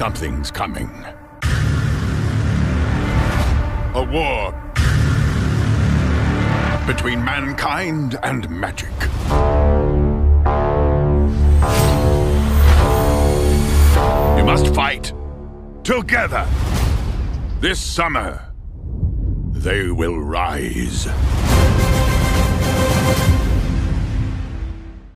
Something's coming. A war between mankind and magic. You must fight together. This summer, they will rise.